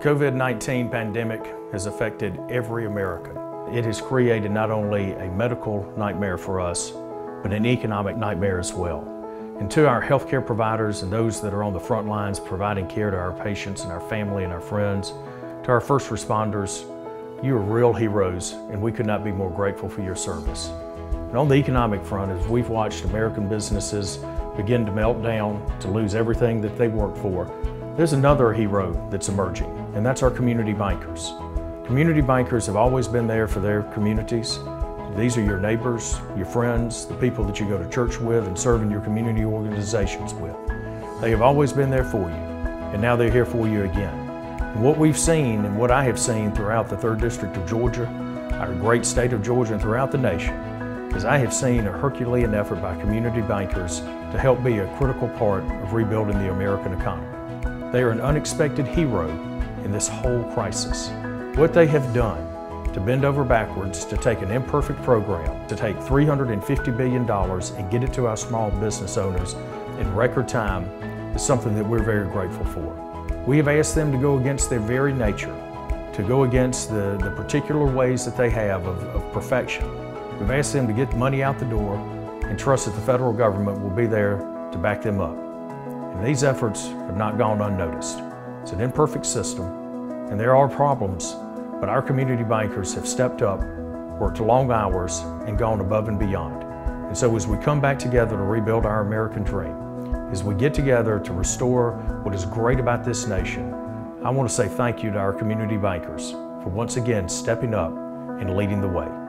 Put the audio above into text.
The COVID-19 pandemic has affected every American. It has created not only a medical nightmare for us, but an economic nightmare as well. And to our healthcare providers and those that are on the front lines providing care to our patients and our family and our friends, to our first responders, you are real heroes, and we could not be more grateful for your service. And on the economic front, as we've watched American businesses begin to melt down, to lose everything that they work for, there's another hero that's emerging, and that's our community bankers. Community bankers have always been there for their communities. These are your neighbors, your friends, the people that you go to church with and serve in your community organizations with. They have always been there for you, and now they're here for you again. And what we've seen and what I have seen throughout the 3rd District of Georgia, our great state of Georgia, and throughout the nation, is I have seen a Herculean effort by community bankers to help be a critical part of rebuilding the American economy. They are an unexpected hero in this whole crisis. What they have done to bend over backwards, to take an imperfect program, to take $350 billion and get it to our small business owners in record time, is something that we're very grateful for. We have asked them to go against their very nature, to go against the particular ways that they have of perfection. We've asked them to get the money out the door and trust that the federal government will be there to back them up. And these efforts have not gone unnoticed. It's an imperfect system, and there are problems, but our community bankers have stepped up, worked long hours, and gone above and beyond. And so as we come back together to rebuild our American dream, as we get together to restore what is great about this nation, I want to say thank you to our community bankers for once again stepping up and leading the way.